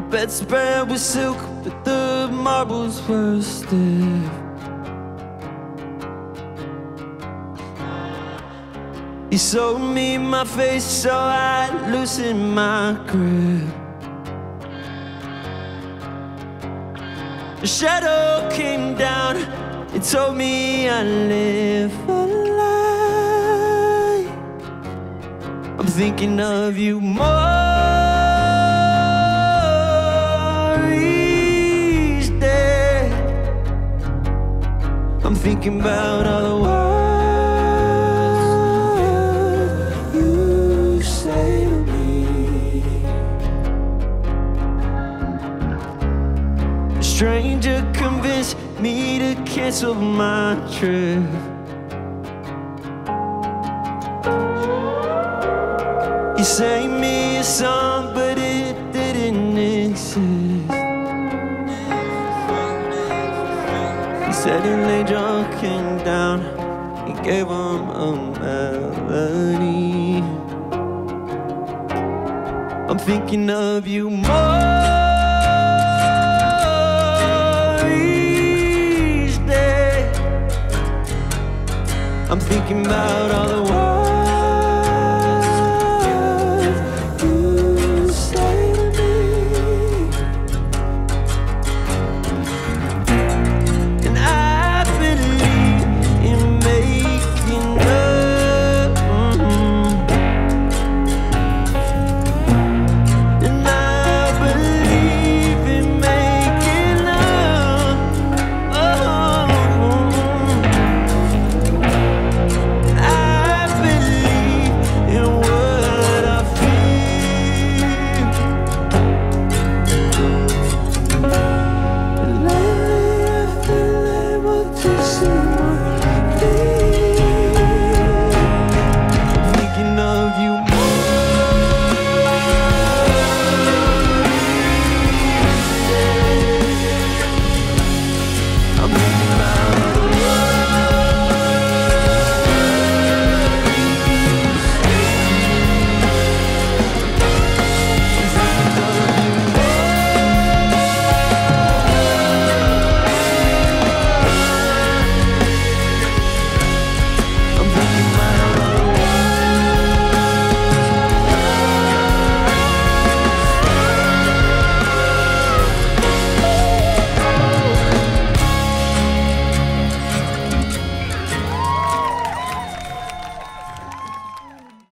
The bedspread was silk, but the marbles were stiff. You sold me my face, so I loosened my grip. A shadow came down, it told me I live a lie. I'm thinking of you more each day. I'm thinking about all the words . Stranger convinced me to cancel my trip. You sang me a song, but it didn't exist. He said he lay drunk and down, he gave him a melody. I'm thinking of you more . I'm thinking about all the words you say to me, and I believe in making love, and I believe in making love. I'm